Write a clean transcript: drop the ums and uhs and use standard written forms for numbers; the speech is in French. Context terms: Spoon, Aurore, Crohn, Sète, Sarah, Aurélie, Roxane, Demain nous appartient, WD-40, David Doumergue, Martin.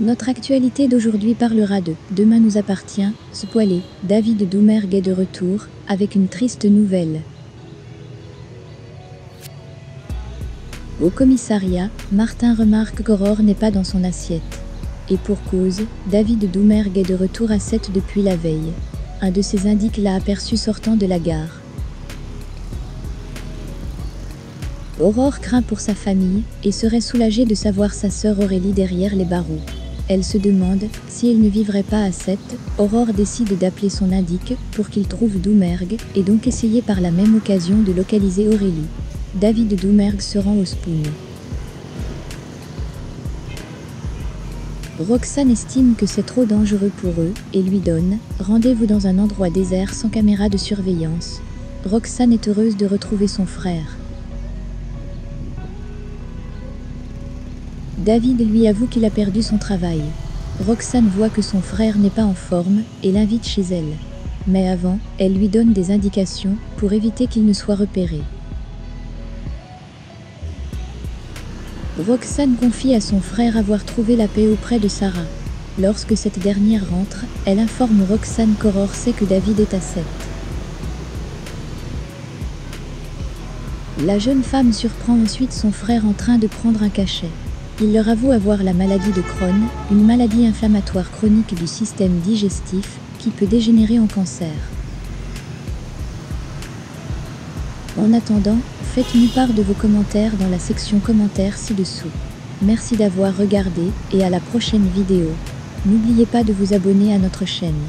Notre actualité d'aujourd'hui parlera de « Demain nous appartient », spoilé, David Doumergue est de retour, avec une triste nouvelle. Au commissariat, Martin remarque qu'Aurore n'est pas dans son assiette. Et pour cause, David Doumergue est de retour à Sète depuis la veille. Un de ses indices l'a aperçu sortant de la gare. Aurore craint pour sa famille, et serait soulagée de savoir sa sœur Aurélie derrière les barreaux. Elle se demande, si elle ne vivrait pas à Sète, Aurore décide d'appeler son indique pour qu'il trouve Doumergue, et donc essayer par la même occasion de localiser Aurélie. David Doumergue se rend au Spoon. Roxane estime que c'est trop dangereux pour eux, et lui donne rendez-vous dans un endroit désert sans caméra de surveillance. Roxane est heureuse de retrouver son frère. David lui avoue qu'il a perdu son travail. Roxane voit que son frère n'est pas en forme, et l'invite chez elle. Mais avant, elle lui donne des indications, pour éviter qu'il ne soit repéré. Roxane confie à son frère avoir trouvé la paix auprès de Sarah. Lorsque cette dernière rentre, elle informe Roxane qu'Aurore sait que David est à Sète. La jeune femme surprend ensuite son frère en train de prendre un cachet. Il leur avoue avoir la maladie de Crohn, une maladie inflammatoire chronique du système digestif, qui peut dégénérer en cancer. En attendant, faites-nous part de vos commentaires dans la section commentaires ci-dessous. Merci d'avoir regardé et à la prochaine vidéo. N'oubliez pas de vous abonner à notre chaîne.